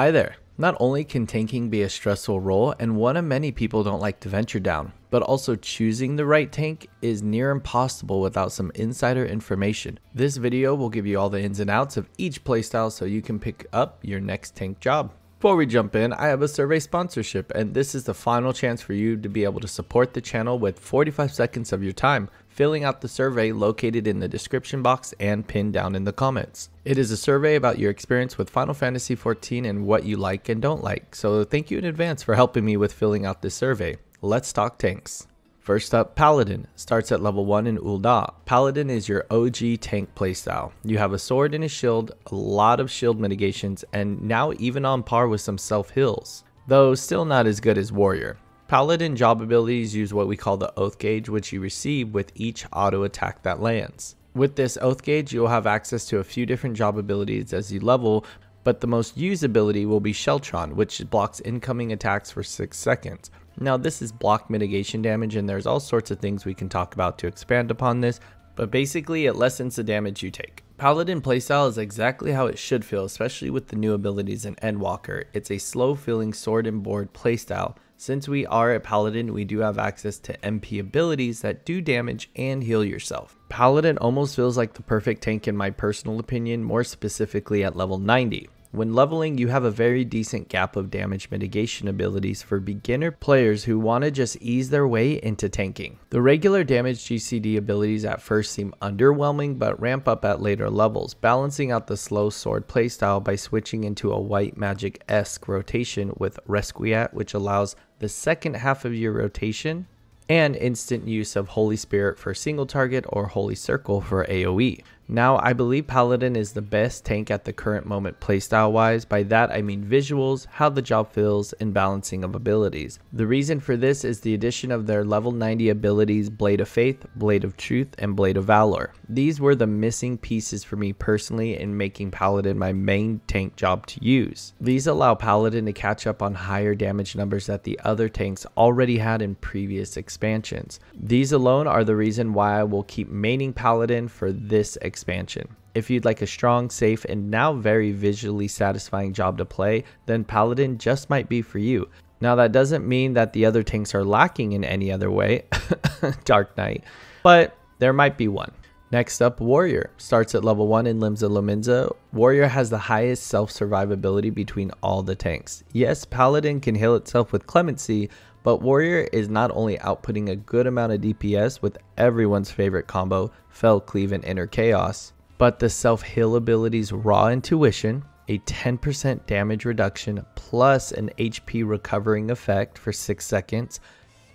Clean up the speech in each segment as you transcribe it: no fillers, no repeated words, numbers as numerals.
Hi there. Not only can tanking be a stressful role and one of many people don't like to venture down, but also choosing the right tank is near impossible without some insider information. This video will give you all the ins and outs of each playstyle so you can pick up your next tank job. Before we jump in, I have a survey sponsorship, and this is the final chance for you to be able to support the channel with 45 seconds of your time, filling out the survey located in the description box and pinned down in the comments. It is a survey about your experience with Final Fantasy XIV and what you like and don't like, so thank you in advance for helping me with filling out this survey. Let's talk tanks. First up, Paladin starts at level 1 in Ul'dah. Paladin is your OG tank playstyle. You have a sword and a shield, a lot of shield mitigations, and now even on par with some self heals, though still not as good as Warrior. Paladin job abilities use what we call the Oath Gauge, which you receive with each auto attack that lands. With this Oath Gauge, you'll have access to a few different job abilities as you level, but the most usability will be Sheltron, which blocks incoming attacks for 6 seconds. Now this is block mitigation damage, and there's all sorts of things we can talk about to expand upon this, but basically it lessens the damage you take. Paladin playstyle is exactly how it should feel, especially with the new abilities in Endwalker. It's a slow feeling sword and board playstyle. Since we are a Paladin, we do have access to MP abilities that do damage and heal yourself. Paladin almost feels like the perfect tank in my personal opinion, more specifically at level 90. When leveling, you have a very decent gap of damage mitigation abilities for beginner players who want to just ease their way into tanking. The regular damage GCD abilities at first seem underwhelming, but ramp up at later levels, balancing out the slow sword playstyle by switching into a white magic-esque rotation with Requiescat, which allows the second half of your rotation and instant use of Holy Spirit for single target or Holy Circle for AoE. Now, I believe Paladin is the best tank at the current moment playstyle wise. By that I mean visuals, how the job feels, and balancing of abilities. The reason for this is the addition of their level 90 abilities Blade of Faith, Blade of Truth, and Blade of Valor. These were the missing pieces for me personally in making Paladin my main tank job to use. These allow Paladin to catch up on higher damage numbers that the other tanks already had in previous expansions. These alone are the reason why I will keep maining Paladin for this expansion. If you'd like a strong, safe, and now very visually satisfying job to play, then Paladin just might be for you. Now that doesn't mean that the other tanks are lacking in any other way, Dark Knight, but there might be one. Next up, Warrior starts at level 1 in Limsa Lominsa. Warrior has the highest self-survivability between all the tanks. Yes, Paladin can heal itself with Clemency, but Warrior is not only outputting a good amount of DPS with everyone's favorite combo, Fell Cleave and Inner Chaos, but the self-heal abilities Raw Intuition, a 10% damage reduction plus an HP recovering effect for 6 seconds,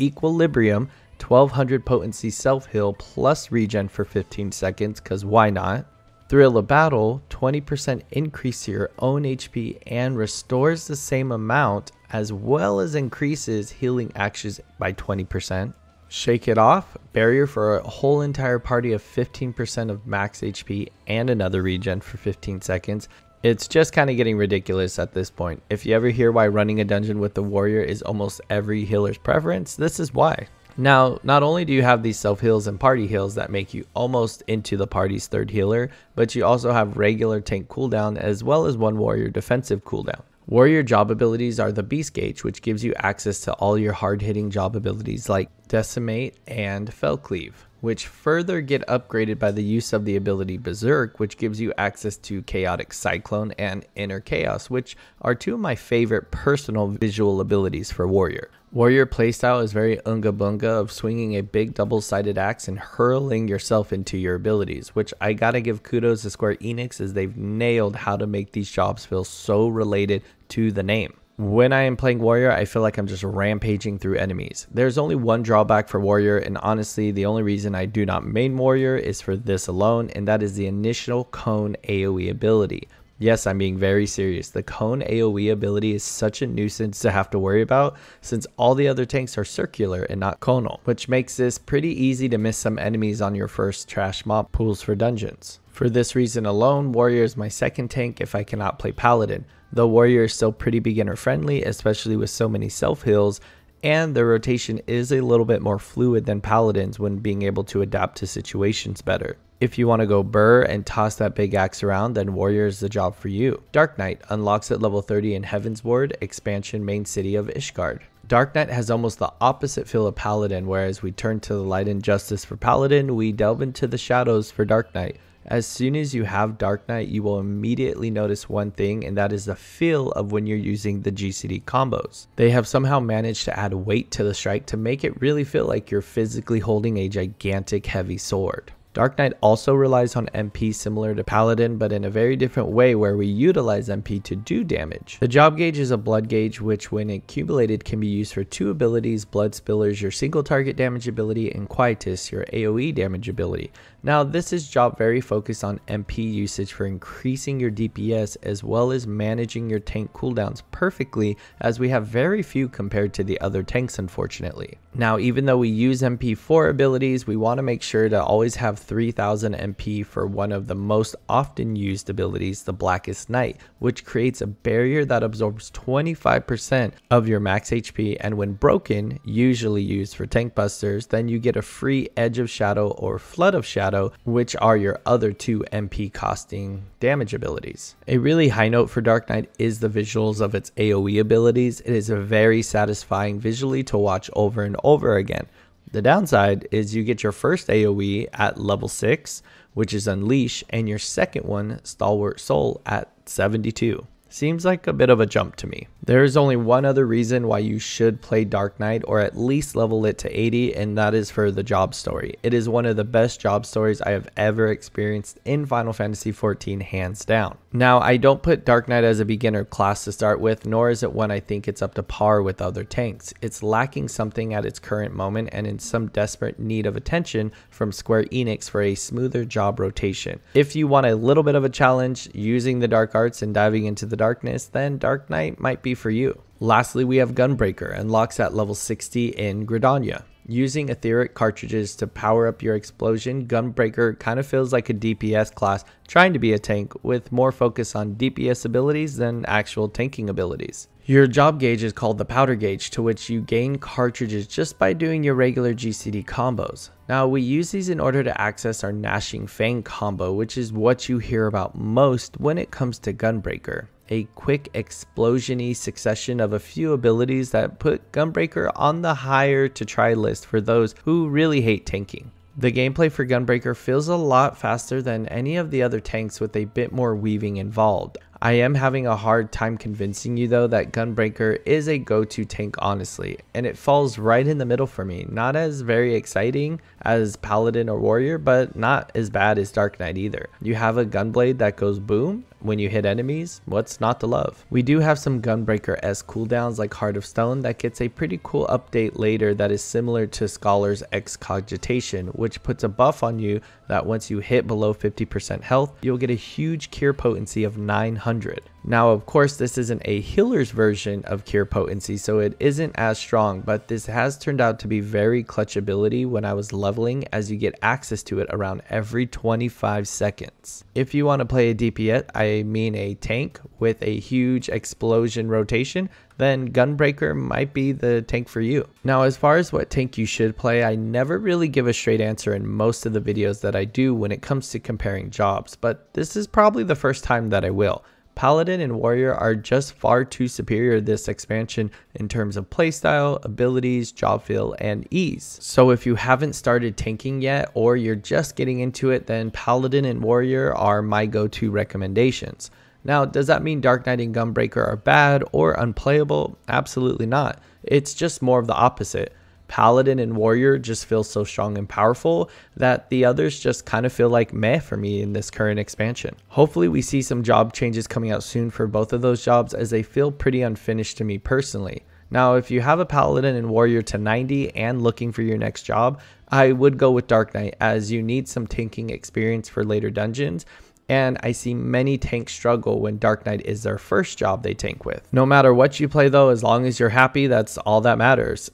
Equilibrium, 1200 potency self-heal plus regen for 15 seconds, cause why not? Thrill of Battle, 20% increase to your own HP and restores the same amount, as well as increases healing actions by 20%. Shake It Off, barrier for a whole entire party of 15% of max HP and another regen for 15 seconds. It's just kind of getting ridiculous at this point. If you ever hear why running a dungeon with the Warrior is almost every healer's preference, this is why. Now, not only do you have these self-heals and party heals that make you almost into the party's third healer, but you also have regular tank cooldown as well as one Warrior defensive cooldown. Warrior job abilities are the Beast Gauge, which gives you access to all your hard-hitting job abilities like Decimate and Fell Cleave, which further get upgraded by the use of the ability Berserk, which gives you access to Chaotic Cyclone and Inner Chaos, which are two of my favorite personal visual abilities for Warrior. Warrior playstyle is very unga bunga of swinging a big double-sided axe and hurling yourself into your abilities, which I gotta give kudos to Square Enix as they've nailed how to make these jobs feel so related to the name. When I am playing Warrior, I feel like I'm just rampaging through enemies. There's only one drawback for Warrior, and honestly, the only reason I do not main Warrior is for this alone, and that is the initial cone AoE ability. Yes, I'm being very serious. The cone AoE ability is such a nuisance to have to worry about since all the other tanks are circular and not conal, which makes this pretty easy to miss some enemies on your first trash mop pools for dungeons. For this reason alone, Warrior is my second tank if I cannot play Paladin. Though Warrior is still pretty beginner friendly, especially with so many self heals, and their rotation is a little bit more fluid than Paladin's when being able to adapt to situations better. If you want to go burr and toss that big axe around, then Warrior is the job for you. Dark Knight unlocks at level 30 in Heavensward, expansion main city of Ishgard. Dark Knight has almost the opposite feel of Paladin, whereas we turn to the light and justice for Paladin, we delve into the shadows for Dark Knight. As soon as you have Dark Knight, you will immediately notice one thing, and that is the feel of when you're using the GCD combos. They have somehow managed to add weight to the strike to make it really feel like you're physically holding a gigantic heavy sword. Dark Knight also relies on MP similar to Paladin, but in a very different way where we utilize MP to do damage. The Job Gauge is a Blood Gauge which when accumulated can be used for two abilities, Blood Spillers, your single target damage ability, and Quietus, your AoE damage ability. Now this is job very focused on MP usage for increasing your DPS as well as managing your tank cooldowns perfectly, as we have very few compared to the other tanks unfortunately. Now even though we use MP for abilities, we want to make sure to always have 3000 MP for one of the most often used abilities, the Blackest Knight, which creates a barrier that absorbs 25% of your max HP, and when broken, usually used for tank busters, then you get a free Edge of Shadow or Flood of Shadow, which are your other two MP costing damage abilities. A really high note for Dark Knight is the visuals of its AoE abilities. It is a very satisfying visually to watch over and over again. The downside is you get your first AoE at level 6, which is Unleash, and your second one, Stalwart Soul, at 72. Seems like a bit of a jump to me. There is only one other reason why you should play Dark Knight, or at least level it to 80, and that is for the job story. It is one of the best job stories I have ever experienced in Final Fantasy XIV, hands down. Now, I don't put Dark Knight as a beginner class to start with, nor is it one I think it's up to par with other tanks. It's lacking something at its current moment and in some desperate need of attention from Square Enix for a smoother job rotation. If you want a little bit of a challenge using the dark arts and diving into the darkness, then Dark Knight might be for you. Lastly, we have Gunbreaker, unlocks at level 60 in Gridania. Using etheric cartridges to power up your explosion, Gunbreaker kind of feels like a DPS class trying to be a tank with more focus on DPS abilities than actual tanking abilities. Your job gauge is called the Powder Gauge, to which you gain cartridges just by doing your regular GCD combos. Now we use these in order to access our Gnashing Fang combo, which is what you hear about most when it comes to Gunbreaker. A quick explosion-y succession of a few abilities that put Gunbreaker on the higher to try list for those who really hate tanking. The gameplay for Gunbreaker feels a lot faster than any of the other tanks with a bit more weaving involved. I am having a hard time convincing you though that Gunbreaker is a go-to tank honestly, and it falls right in the middle for me. Not as very exciting as Paladin or Warrior, but not as bad as Dark Knight either. You have a gunblade that goes boom when you hit enemies, what's not to love? We do have some Gunbreaker-esque cooldowns like Heart of Stone that gets a pretty cool update later that is similar to Scholar's Excogitation, which puts a buff on you that once you hit below 50% health, you'll get a huge cure potency of 900. Now of course this isn't a healer's version of cure potency, so it isn't as strong, but this has turned out to be very clutch ability when I was leveling, as you get access to it around every 25 seconds. If you want to play a DPS, I mean a tank with a huge explosion rotation, then Gunbreaker might be the tank for you. Now as far as what tank you should play, I never really give a straight answer in most of the videos that I do when it comes to comparing jobs, but this is probably the first time that I will. Paladin and Warrior are just far too superior this expansion in terms of playstyle, abilities, job feel, and ease. So if you haven't started tanking yet or you're just getting into it, then Paladin and Warrior are my go-to recommendations. Now, does that mean Dark Knight and Gunbreaker are bad or unplayable? Absolutely not. It's just more of the opposite. Paladin and Warrior just feel so strong and powerful that the others just kind of feel like meh for me in this current expansion. Hopefully we see some job changes coming out soon for both of those jobs, as they feel pretty unfinished to me personally. Now if you have a Paladin and Warrior to 90 and looking for your next job, I would go with Dark Knight, as you need some tanking experience for later dungeons. And I see many tanks struggle when Dark Knight is their first job they tank with. No matter what you play though, as long as you're happy, that's all that matters.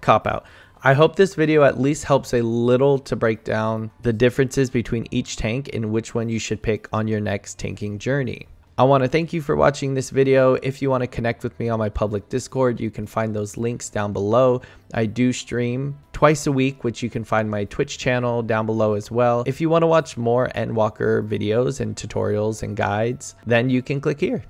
Cop out. I hope this video at least helps a little to break down the differences between each tank and which one you should pick on your next tanking journey. I want to thank you for watching this video. If you want to connect with me on my public Discord, you can find those links down below. I do stream twice a week, which you can find my Twitch channel down below as well. If you want to watch more Endwalker videos and tutorials and guides, then you can click here.